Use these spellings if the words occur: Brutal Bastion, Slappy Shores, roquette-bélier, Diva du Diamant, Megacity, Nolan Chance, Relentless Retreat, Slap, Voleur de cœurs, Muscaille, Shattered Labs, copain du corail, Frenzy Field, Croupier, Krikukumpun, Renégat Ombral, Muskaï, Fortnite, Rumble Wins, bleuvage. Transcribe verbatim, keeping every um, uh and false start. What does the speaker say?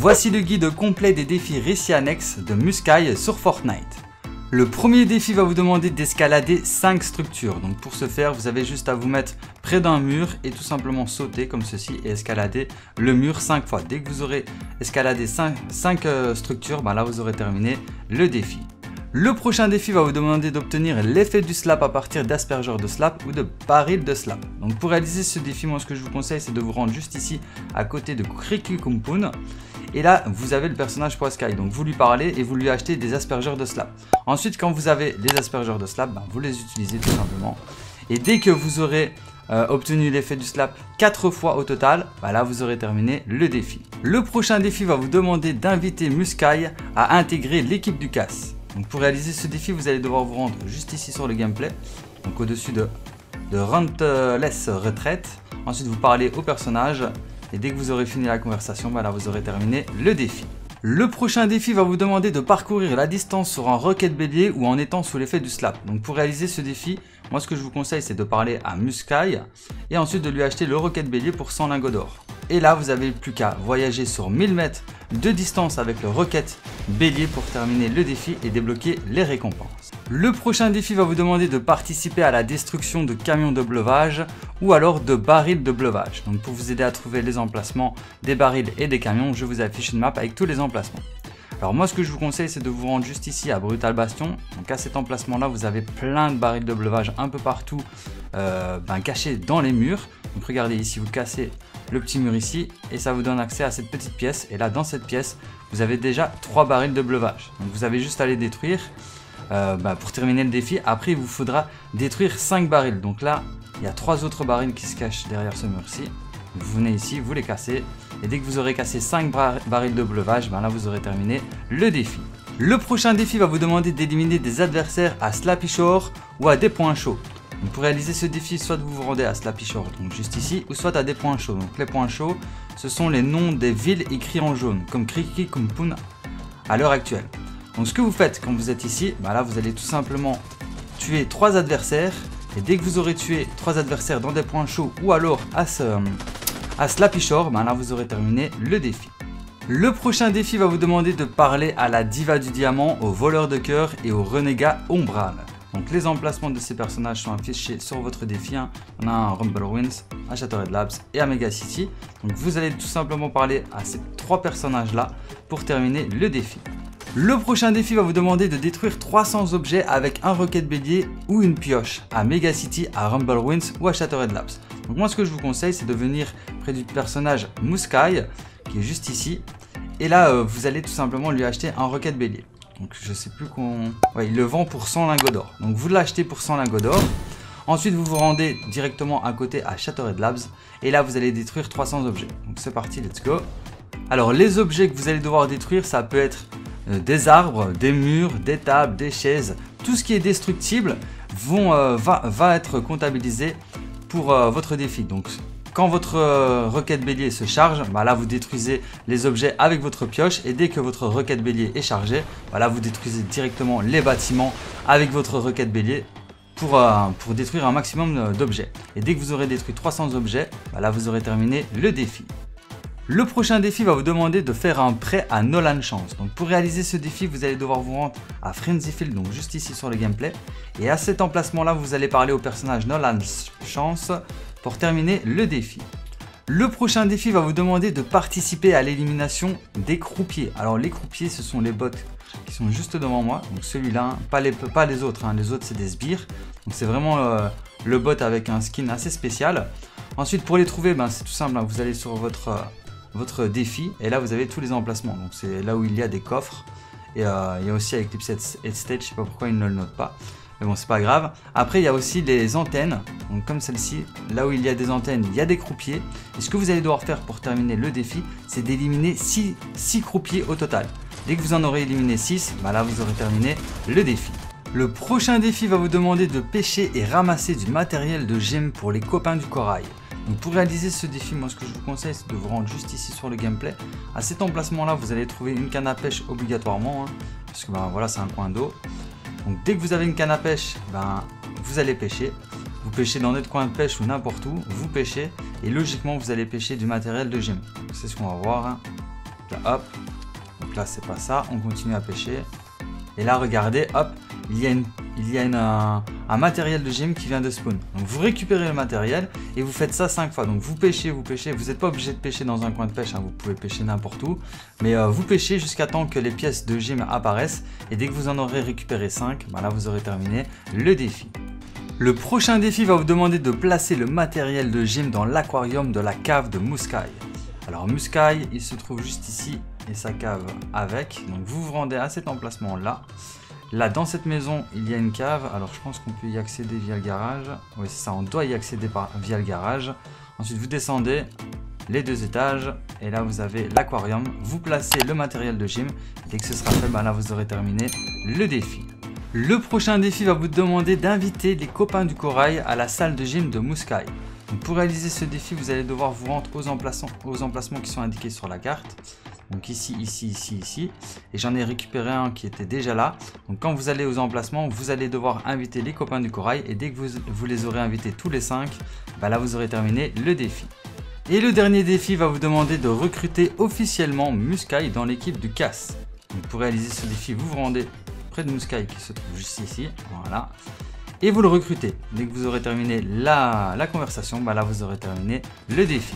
Voici le guide complet des défis récits annexes de Muskaï sur Fortnite. Le premier défi va vous demander d'escalader cinq structures. Donc pour ce faire, vous avez juste à vous mettre près d'un mur et tout simplement sauter comme ceci et escalader le mur cinq fois. Dès que vous aurez escaladé cinq euh, structures, ben là vous aurez terminé le défi. Le prochain défi va vous demander d'obtenir l'effet du slap à partir d'aspergeurs de slap ou de barils de slap. Donc pour réaliser ce défi, moi ce que je vous conseille c'est de vous rendre juste ici à côté de Krikukumpun. Et là vous avez le personnage Muscaille, donc vous lui parlez et vous lui achetez des aspergeurs de slap. Ensuite quand vous avez des aspergeurs de slap, ben, vous les utilisez tout simplement. Et dès que vous aurez Euh, obtenu l'effet du slap quatre fois au total, bah là vous aurez terminé le défi. Le prochain défi va vous demander d'inviter Muscaille à intégrer l'équipe du casse. Donc pour réaliser ce défi, vous allez devoir vous rendre juste ici sur le gameplay, donc au-dessus de, de Relentless Retreat. Ensuite vous parlez au personnage et dès que vous aurez fini la conversation, bah là vous aurez terminé le défi. Le prochain défi va vous demander de parcourir la distance sur un roquette-bélier ou en étant sous l'effet du slap. Donc pour réaliser ce défi, moi ce que je vous conseille c'est de parler à Muscaille et ensuite de lui acheter le roquette-bélier pour cent lingots d'or. Et là vous avez plus qu'à voyager sur mille mètres de distance avec le roquette-bélier pour terminer le défi et débloquer les récompenses. Le prochain défi va vous demander de participer à la destruction de camions de bleuvage ou alors de barils de bleuvage. Donc pour vous aider à trouver les emplacements des barils et des camions, je vous affiche une map avec tous les emplacements. Alors moi ce que je vous conseille c'est de vous rendre juste ici à Brutal Bastion. Donc à cet emplacement là vous avez plein de barils de bleuvage un peu partout euh, ben, cachés dans les murs. Donc regardez ici, vous cassez le petit mur ici et ça vous donne accès à cette petite pièce. Et là dans cette pièce vous avez déjà trois barils de bleuvage. Donc vous avez juste à les détruire euh, ben, pour terminer le défi. Après il vous faudra détruire cinq barils. Donc là il y a trois autres barils qui se cachent derrière ce mur-ci. Vous venez ici, vous les cassez et dès que vous aurez cassé cinq bar barils de bleuvage, ben là vous aurez terminé le défi. Le prochain défi va vous demander d'éliminer des adversaires à Slappy Shores ou à des points chauds. Donc pour réaliser ce défi, soit vous vous rendez à Slappy Shores, donc juste ici, ou soit à des points chauds. Donc les points chauds, ce sont les noms des villes écrits en jaune, comme Krikukumpun à l'heure actuelle. Donc ce que vous faites quand vous êtes ici, ben là vous allez tout simplement tuer trois adversaires. Et dès que vous aurez tué trois adversaires dans des points chauds ou alors à ce... à Slappy Shores, ben là vous aurez terminé le défi. Le prochain défi va vous demander de parler à la Diva du Diamant, au Voleur de cœurs et au Renégat Ombral. Donc les emplacements de ces personnages sont affichés sur votre défi. Hein. On a un Rumble Wins, un Shattered Labs et un Megacity. Donc vous allez tout simplement parler à ces trois personnages là pour terminer le défi. Le prochain défi va vous demander de détruire trois cents objets avec un roquette-bélier ou une pioche à Megacity, à Rumble Wins ou à Shattered Labs. Donc moi ce que je vous conseille c'est de venir près du personnage Muscaille qui est juste ici et là euh, vous allez tout simplement lui acheter un roquette-bélier. Donc je sais plus qu'on... Ouais, il le vend pour cent lingots d'or. Donc vous l'achetez pour cent lingots d'or. Ensuite vous vous rendez directement à côté à Shattered Labs et là vous allez détruire trois cents objets. Donc c'est parti, let's go. Alors les objets que vous allez devoir détruire, ça peut être euh, des arbres, des murs, des tables, des chaises. Tout ce qui est destructible vont, euh, va, va être comptabilisé pour euh, votre défi. Donc quand votre euh, roquette bélier se charge, bah là vous détruisez les objets avec votre pioche et dès que votre roquette bélier est chargée, bah là vous détruisez directement les bâtiments avec votre roquette bélier pour, euh, pour détruire un maximum d'objets. Et dès que vous aurez détruit trois cents objets, bah là vous aurez terminé le défi. Le prochain défi va vous demander de faire un prêt à Nolan Chance. Donc pour réaliser ce défi, vous allez devoir vous rendre à Frenzy Field, donc juste ici sur le gameplay. Et à cet emplacement-là, vous allez parler au personnage Nolan Chance pour terminer le défi. Le prochain défi va vous demander de participer à l'élimination des croupiers. Alors les croupiers, ce sont les bots qui sont juste devant moi. Donc celui-là, hein, pas, les, pas les autres. Hein. Les autres, c'est des sbires. Donc c'est vraiment euh, le bot avec un skin assez spécial. Ensuite, pour les trouver, ben, c'est tout simple. Hein. Vous allez sur votre... Euh, votre défi et là vous avez tous les emplacements, donc c'est là où il y a des coffres et euh, il y a aussi avec Eclipse Head Stage, je sais pas pourquoi il ne le note pas mais bon c'est pas grave. Après il y a aussi les antennes, donc comme celle-ci, là où il y a des antennes il y a des croupiers et ce que vous allez devoir faire pour terminer le défi c'est d'éliminer six croupiers au total. Dès que vous en aurez éliminé six, bah là vous aurez terminé le défi. Le prochain défi va vous demander de pêcher et ramasser du matériel de gemmes pour les copains du corail. Donc pour réaliser ce défi, moi ce que je vous conseille c'est de vous rendre juste ici sur le gameplay. À cet emplacement là vous allez trouver une canne à pêche obligatoirement, hein, parce que ben, voilà c'est un coin d'eau. Donc dès que vous avez une canne à pêche, ben, vous allez pêcher. Vous pêchez dans notre coin de pêche ou n'importe où, vous pêchez et logiquement vous allez pêcher du matériel de gemme. C'est ce qu'on va voir. Hein. Là, hop. Donc là, c'est pas ça. On continue à pêcher. Et là, regardez, hop, il y a, une, il y a une, un, un matériel de gym qui vient de spawn. Donc vous récupérez le matériel et vous faites ça cinq fois. Donc vous pêchez, vous pêchez. Vous n'êtes pas obligé de pêcher dans un coin de pêche, hein, vous pouvez pêcher n'importe où. Mais euh, vous pêchez jusqu'à temps que les pièces de gym apparaissent. Et dès que vous en aurez récupéré cinq, bah là, vous aurez terminé le défi. Le prochain défi va vous demander de placer le matériel de gym dans l'aquarium de la cave de Muskaï. Alors Muskaï, il se trouve juste ici et sa cave avec. Donc vous vous rendez à cet emplacement là. Là dans cette maison, il y a une cave. Alors je pense qu'on peut y accéder via le garage. Oui c'est ça, on doit y accéder par, via le garage. Ensuite vous descendez les deux étages et là vous avez l'aquarium. Vous placez le matériel de gym. Dès que ce sera fait, bah là vous aurez terminé le défi. Le prochain défi va vous demander d'inviter les copains du corail à la salle de gym de Muscaï. Donc pour réaliser ce défi, vous allez devoir vous rendre aux emplacements, aux emplacements qui sont indiqués sur la carte. Donc ici, ici, ici, ici. Et j'en ai récupéré un qui était déjà là. Donc quand vous allez aux emplacements, vous allez devoir inviter les copains du corail. Et dès que vous, vous les aurez invités tous les cinq, bah là vous aurez terminé le défi. Et le dernier défi va vous demander de recruter officiellement Muscaï dans l'équipe du C A S. Donc pour réaliser ce défi, vous vous rendez de Muscaï qui se trouve juste ici, voilà, et vous le recrutez. Dès que vous aurez terminé la, la conversation, bah là vous aurez terminé le défi.